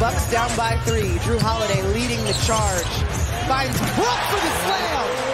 Bucks down by 3. Jrue Holiday leading the charge. Finds Brook for the slam.